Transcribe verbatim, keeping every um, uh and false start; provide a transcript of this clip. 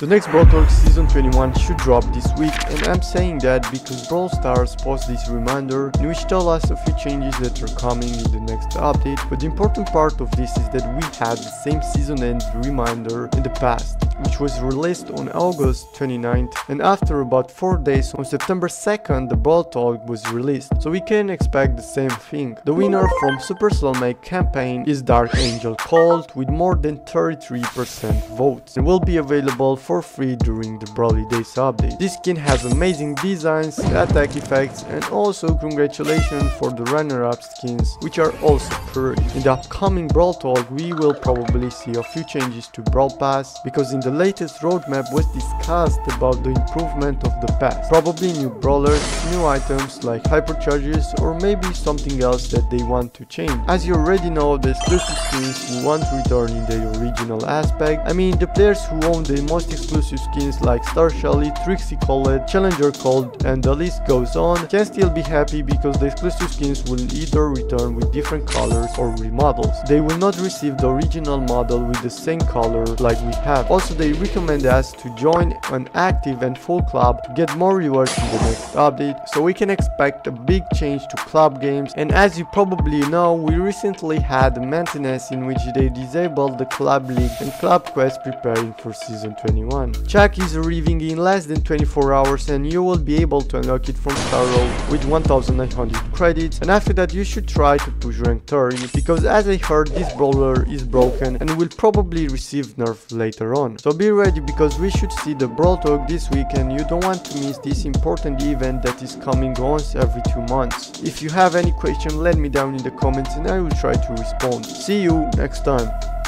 The next Brawl Talk Season twenty-one should drop this week, and I'm saying that because Brawl Stars posted this reminder in which tell us a few changes that are coming in the next update, but the important part of this is that we had the same season end reminder in the past, which was released on August twenty-ninth, and after about four days on September second the Brawl Talk was released, so we can expect the same thing. The winner from Supercell Make campaign is Dark Angel Colt with more than thirty-three percent votes, and will be available for for free during the Brawly Days update. This skin has amazing designs, attack effects, and also congratulations for the runner-up skins, which are also pretty. In the upcoming Brawl Talk we will probably see a few changes to Brawl Pass, because in the latest roadmap was discussed about the improvement of the pass. Probably new brawlers, new items like Hypercharges, or maybe something else that they want to change. As you already know, the exclusive skins won't return in their original aspect. I mean, the players who own the most exclusive skins like Star Shelly, Trixie Colet, Challenger Colt, and the list goes on, can still be happy because the exclusive skins will either return with different colors or remodels. They will not receive the original model with the same color like we have. Also, they recommend us to join an active and full club to get more rewards in the next update, so we can expect a big change to club games. And as you probably know, we recently had a maintenance in which they disabled the club league and club quest, preparing for season twenty-one. Chuck is arriving in less than twenty-four hours, and you will be able to unlock it from Star Road with one thousand nine hundred credits, and after that you should try to push rank thirty, because as I heard this brawler is broken and will probably receive nerf later on. So be ready, because we should see the Brawl Talk this week, and you don't want to miss this important event that is coming once every two months. If you have any question, let me down in the comments and I will try to respond. See you next time.